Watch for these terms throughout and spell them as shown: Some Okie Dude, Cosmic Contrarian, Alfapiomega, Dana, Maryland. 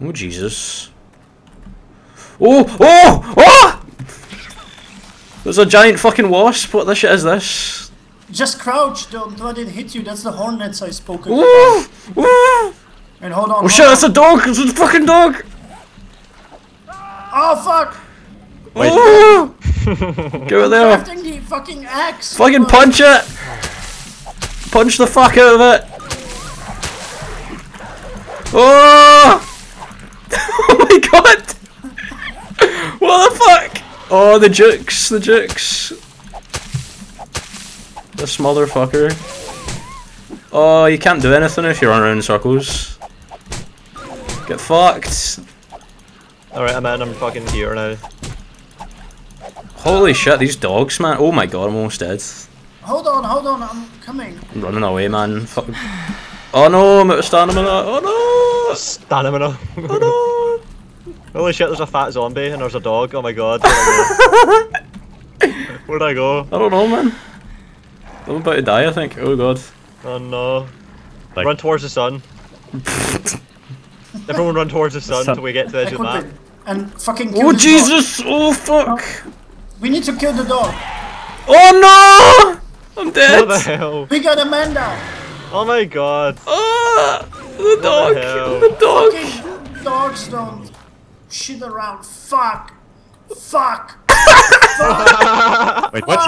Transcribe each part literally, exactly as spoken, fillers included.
Oh, Jesus. Oh! Oh! Oh! There's a giant fucking wasp. What the shit is this? Just crouch. Don't let it hit you. That's the hornets I spoke about. Ooh! Ooh! And hold on. Oh, shit, that's a dog. It's a fucking dog. Oh, fuck. Wait. Ooh! Go there. The fucking axe. Fucking but... punch it. Punch the fuck out of it. Oh! Oh my god! What the fuck? Oh, the jukes, the jukes. This motherfucker. Oh, you can't do anything if you run around in circles. Get fucked. Alright, I'm in, I'm fucking here now. Holy shit, these dogs, man. Oh my god, I'm almost dead. Hold on, hold on, I'm coming. I'm running away, man. Fuck. Oh no, I'm out of stamina. Oh no! Stamina. Oh no! Holy shit, there's a fat zombie and there's a dog. Oh my god. Where'd I go? I don't know, man. I'm about to die, I think. Oh god. Oh no. Like... Run towards the sun. Everyone run towards the sun until we get to the edge of the map. And fucking kill oh the Jesus! Dog. Oh fuck! We need to kill the dog. Oh no! I'm dead! What the hell? We got Amanda! Oh my god. Oh, the dog! The, the dog! Fucking dogs don't shit around. Fuck! Fuck! Fuck! Wait, what?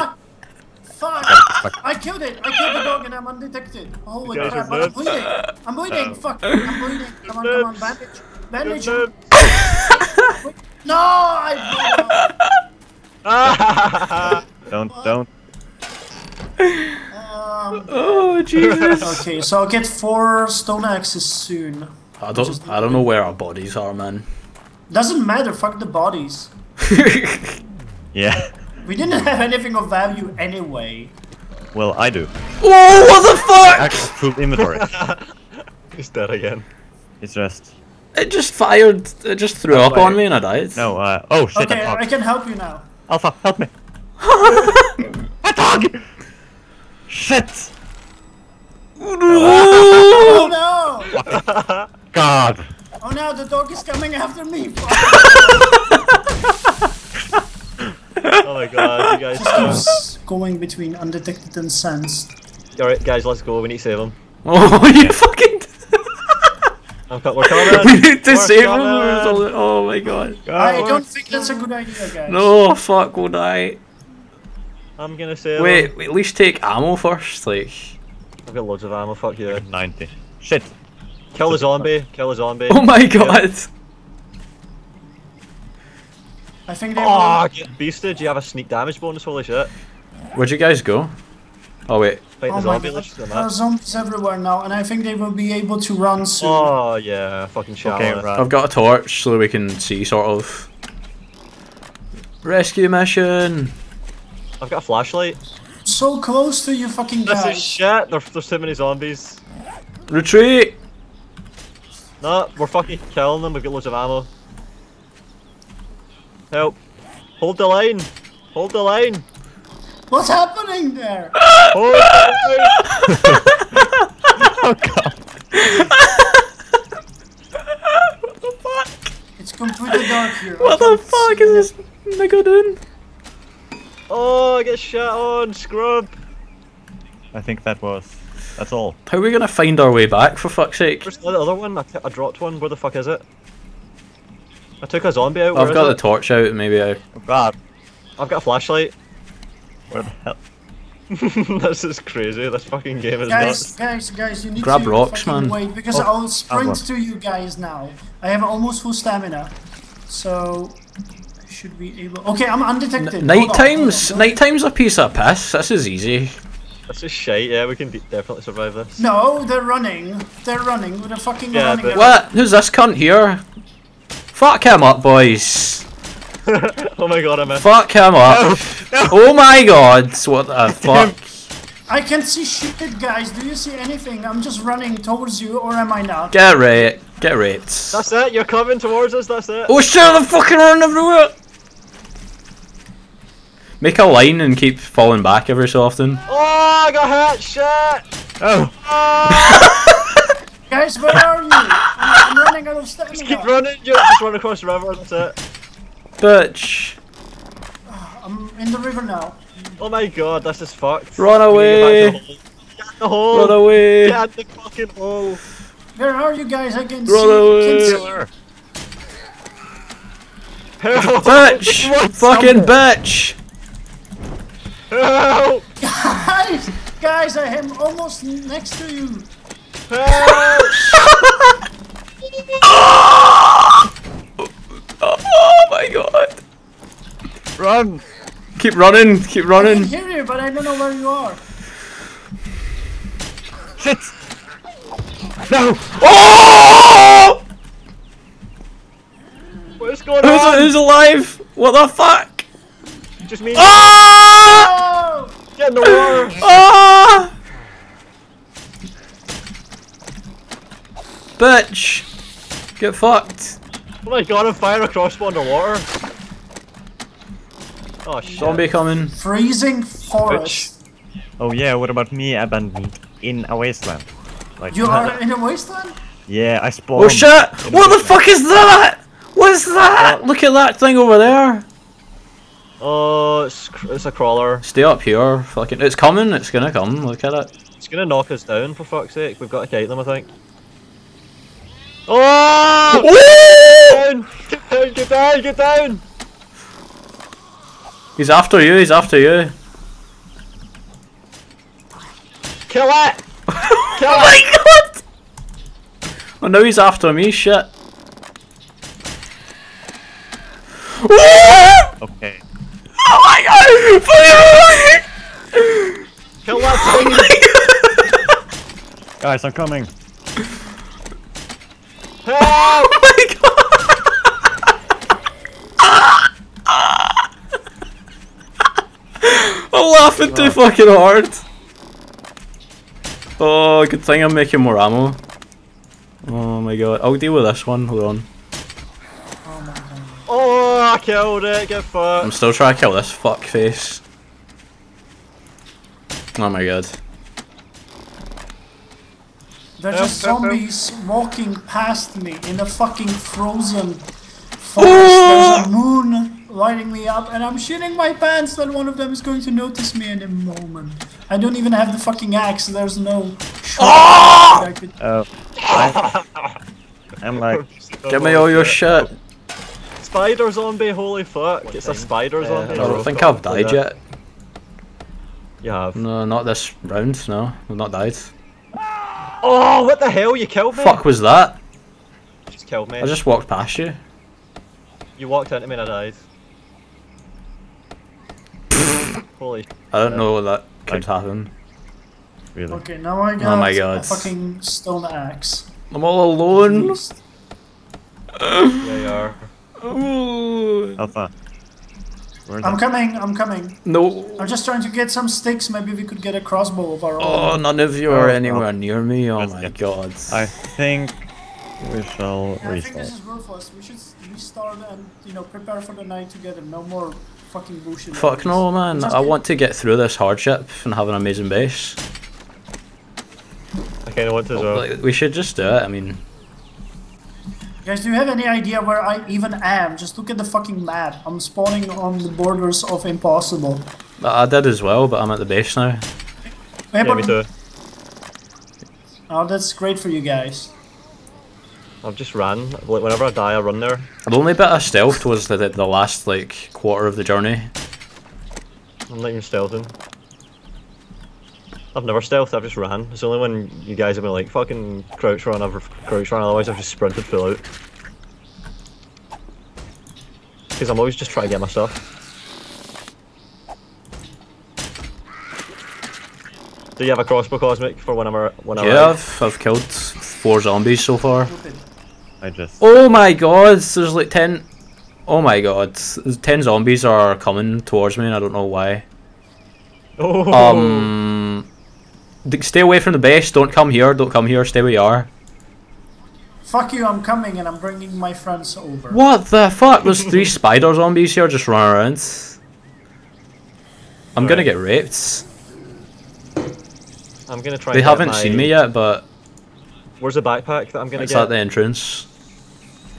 Fuck! Fuck! I killed it! I killed the dog and I'm undetected. Holy yeah, crap, I'm bleeding! I'm bleeding! Fuck! I'm bleeding! Come on, come on, bandage! Bandage! No! I don't, don't. Um, oh Jesus! Okay, so I'll get four stone axes soon. I don't, I don't know where our bodies are, man. Doesn't matter. Fuck the bodies. Yeah. We didn't have anything of value anyway. Well, I do. Oh, what the fuck! Axe proof inventory. He's dead again. He's just. It just fired. It just threw oh, up I... on me and I died. No. Uh, oh shit! Okay, I can help you now. Alpha, help me. A dog. Shit! Oh no! Oh no! God! Oh no, the dog is coming after me! Oh my god, you guys just going between undetected and sensed. Alright guys, let's go, we need to save him. Oh, you yeah. fucking... We're coming! We need to We're save coming. him! Oh my god. god I don't think that's a good idea, guys. No, fuck, we'll die. I'm gonna say. Wait, wait, at least take ammo first, like. I've got loads of ammo, fuck you. ninety. Shit. Kill the zombie, kill the zombie. Oh my god! I think they oh, get beasted, you have a sneak damage bonus, holy shit. Where'd you guys go? Oh wait. Fight the zombie, let's do that. There are zombies everywhere now, and I think they will be able to run soon. Oh yeah, fucking shower. Okay, right. I've got a torch so we can see, sort of. Rescue mission! I've got a flashlight. So close to you fucking guys. This is shit. There, there's too many zombies. Retreat! Nah, we're fucking killing them. We've got loads of ammo. Help. Hold the line. Hold the line. What's happening there? Hold the Oh god. What the fuck? It's completely dark here. What the fuck is this nigga doing? Oh, I get shot on, scrub! I think that was... That's all. How are we gonna find our way back, for fuck's sake? Where's the other one? I, I dropped one. Where the fuck is it? I took a zombie out. Where I've got the it? torch out, maybe I... Bad. I've got a flashlight. Where the hell... This is crazy, this fucking game is guys, nuts. Guys, guys, guys, you need Grab to rocks, man. wait, because oh, I'll sprint to you guys now. I have almost full stamina. So... Should be able. Okay, I'm undetected. Night times, night times a piece of piss. This is easy. This is shite. Yeah, we can definitely survive this. No, they're running. They're running. They're fucking yeah, running. But... What? Who's this cunt here? Fuck him up, boys. Oh my god, I missed. Fuck him up. No, no. Oh my god, what the fuck? I can't see shit, guys. Do you see anything? I'm just running towards you, or am I not? Get right. Get raped. That's it. You're coming towards us. That's it. Oh shit! I'm fucking running everywhere. Make a line and keep falling back every so often. Oh, I got hit! Shit! Oh! Oh. Guys, where are you? I'm, I'm running running, I love stepping. Just keep running, you just run across the river, that's it. Bitch. I'm in the river now. Oh my god, that's just fucked. Run away! Get in the hole! Run away! Get in the fucking hole! Where are you guys? I can see. Run away! Help! Bitch! Fucking bitch! Help! Guys! Guys, I am almost next to you! Help! Oh my god! Run! Keep running, keep running. I can hear you, but I don't know where you are. Shit! No! Oh! What is going who's, on? Who's alive? What the fuck? Just me. Oh! Oh! Get in the water. Oh! Bitch! Get fucked. Oh my god, I'm firing a crossbow underwater. Oh shit. Zombie coming. Freezing forest. Which? Oh yeah, what about me abandoned in a wasteland? Like, you are uh, in a wasteland? Yeah, I spawned. Oh shit! What the fuck is that? What is that? Uh, Look at that thing over there. Oh, uh, it's, it's a crawler. Stay up here. Fucking, it's coming, it's gonna come. Look at it. It's gonna knock us down for fuck's sake. We've got to kite them, I think. Oh! Woo! Get down, get down, get down! He's after you, he's after you. Kill it! Kill oh it! My god! Oh no, he's after me, shit. Okay. Oh my god! Kill that thing! Guys, I'm coming. Help! Oh my god! I'm laughing too fucking hard. Oh, good thing I'm making more ammo. Oh my god, I'll deal with this one. Hold on. Oh, my god. Oh I killed it. Get fucked. I'm still trying to kill this fuck face. Oh my god. There's help, just zombies help, help. walking past me in a fucking frozen forest. Oh! There's a moon lighting me up, and I'm shitting my pants that one of them is going to notice me in a moment. I don't even have the fucking axe, so there's no shot. Oh! I could... oh. I... I'm like, give me all your shit. Spider zombie, holy fuck. What it's thing? a spider yeah, zombie. I don't think I've died yet. You have? No, not this round, no. I've not died. Oh, what the hell? You killed me? Fuck was that? You just killed me. I just walked past you. You walked into me and I died. Holy I don't know what that could happen. Really? Okay, now I got oh my God. a fucking stone axe. I'm all alone. There you are. Ooh. Alpha. I'm coming, I'm coming. No. I'm just trying to get some sticks, maybe we could get a crossbow of our own. Oh, none of you are oh, anywhere oh. near me, oh That's my it. God. I think we shall yeah, restart. I think this is worthless. We should restart and, you know, prepare for the night together. No more fucking bullshit. Fuck no, man. I want to get through this hardship and have an amazing base. I kind of want to as well. Like, we should just do it, I mean. Guys, do you have any idea where I even am? Just look at the fucking map. I'm spawning on the borders of impossible. I did as well, but I'm at the base now. Hey, yeah, me too. Oh, that's great for you guys. I've just ran. Like, whenever I die, I run there. The only bit I stealthed was the, the, the last, like, quarter of the journey. I'm not even stealthing. I've never stealthed, I've just ran. It's only when you guys have been like, fucking crouch run, I've crouch run, otherwise I've just sprinted full out. Because I'm always just trying to get my stuff. Do you have a crossbow, Cosmic, for whenever, whenever? Yeah, I've, I've killed four zombies so far. I just... Oh my god, there's like ten... Oh my god, ten zombies are coming towards me and I don't know why. Oh. Um... Stay away from the base, don't come here, don't come here, stay where you are. Fuck you, I'm coming and I'm bringing my friends over. What the fuck? There's three spider zombies here just running around. I'm All gonna right. get raped. I'm gonna try They and haven't my... seen me yet, but... Where's the backpack that I'm gonna it's get? It's at the entrance.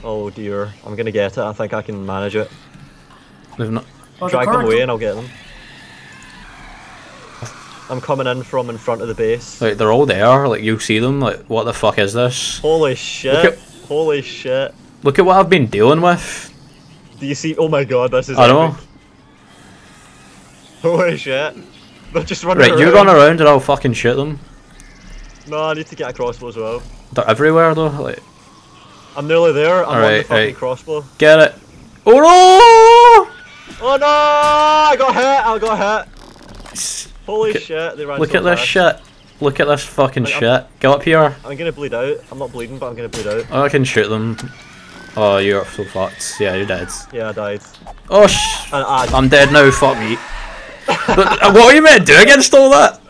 Oh dear, I'm gonna get it. I think I can manage it. They've not... oh, Drag the them away and I'll get them. I'm coming in from in front of the base. Like, they're all there, like, you see them, like, what the fuck is this? Holy shit, at... holy shit. Look at what I've been dealing with. Do you see, oh my god, this is I know. Epic. Holy shit. They're just running right, around. Right, you run around and I'll fucking shoot them. No, I need to get a crossbow as well. They're everywhere though, like... I'm nearly there, I'm right, on the fucking right. crossbow. Get it. Oh no! Oh no! I got hit, I got hit. Holy look shit, they ran Look so at fast. this shit. Look at this fucking like, shit. I'm, Go up here. I'm gonna bleed out. I'm not bleeding, but I'm gonna bleed out. I can shoot them. Oh, you're so fucked. Yeah, you're dead. Yeah, I died. Oh sh... I, I, I'm dead now, fuck me. What were you meant to do against all that?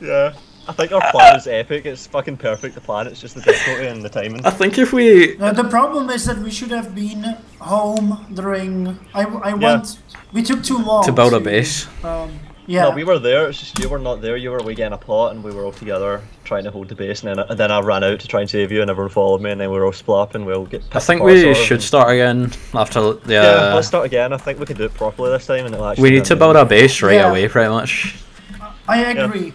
Yeah. I think our plan is epic. It's fucking perfect, the plan. It's just the difficulty and the timing. I think if we... Uh, the problem is that we should have been home during... I, I yeah. want... We took too long to build a base. Um, yeah. No, we were there. It's just you were not there. You were away getting a pot and we were all together trying to hold the base. And then, and then I ran out to try and save you and everyone followed me and then we were all splop and we'll get... I think we should start again after... The, yeah, uh, let's start again. I think we can do it properly this time and it'll actually... We need to build our base right yeah. away, pretty much. I agree. Yeah.